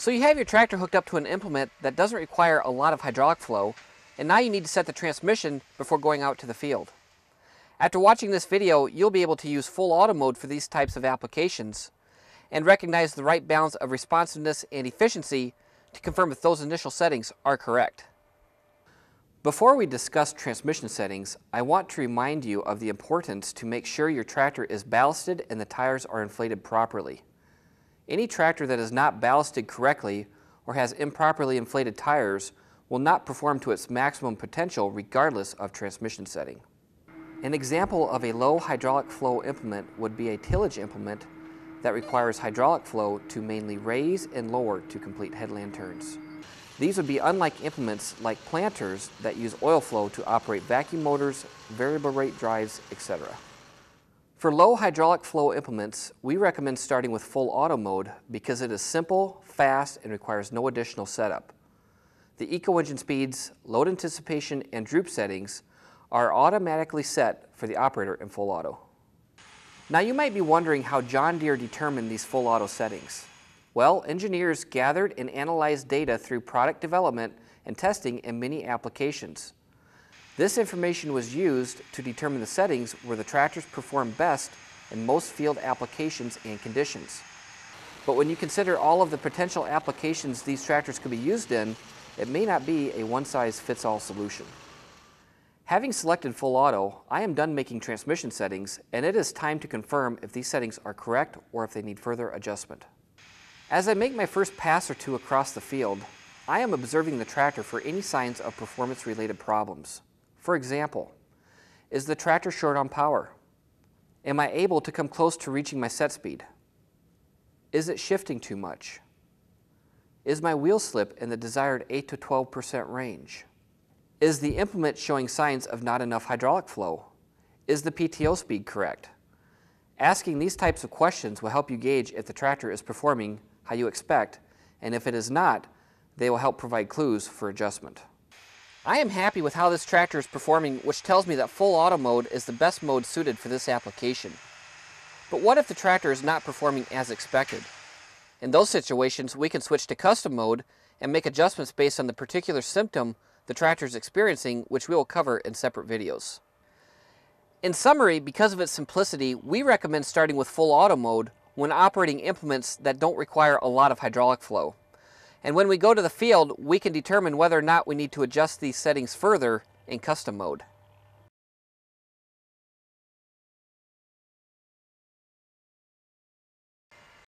So you have your tractor hooked up to an implement that doesn't require a lot of hydraulic flow, and now you need to set the transmission before going out to the field. After watching this video, you'll be able to use full auto mode for these types of applications and recognize the right balance of responsiveness and efficiency to confirm if those initial settings are correct. Before we discuss transmission settings, I want to remind you of the importance to make sure your tractor is ballasted and the tires are inflated properly. Any tractor that is not ballasted correctly or has improperly inflated tires will not perform to its maximum potential regardless of transmission setting. An example of a low hydraulic flow implement would be a tillage implement that requires hydraulic flow to mainly raise and lower to complete headland turns. These would be unlike implements like planters that use oil flow to operate vacuum motors, variable rate drives, etc. For low hydraulic flow implements, we recommend starting with full auto mode because it is simple, fast, and requires no additional setup. The eco-engine speeds, load anticipation, and droop settings are automatically set for the operator in full auto. Now you might be wondering how John Deere determined these full auto settings. Well, engineers gathered and analyzed data through product development and testing in many applications. This information was used to determine the settings where the tractors perform best in most field applications and conditions. But when you consider all of the potential applications these tractors could be used in, it may not be a one-size-fits-all solution. Having selected full auto, I am done making transmission settings, and it is time to confirm if these settings are correct or if they need further adjustment. As I make my first pass or two across the field, I am observing the tractor for any signs of performance-related problems. For example, is the tractor short on power? Am I able to come close to reaching my set speed? Is it shifting too much? Is my wheel slip in the desired 8 to 12% range? Is the implement showing signs of not enough hydraulic flow? Is the PTO speed correct? Asking these types of questions will help you gauge if the tractor is performing how you expect, and if it is not, they will help provide clues for adjustment. I am happy with how this tractor is performing, which tells me that full auto mode is the best mode suited for this application. But what if the tractor is not performing as expected? In those situations, we can switch to custom mode and make adjustments based on the particular symptom the tractor is experiencing, which we will cover in separate videos. In summary, because of its simplicity, we recommend starting with full auto mode when operating implements that don't require a lot of hydraulic flow. And when we go to the field, we can determine whether or not we need to adjust these settings further in custom mode.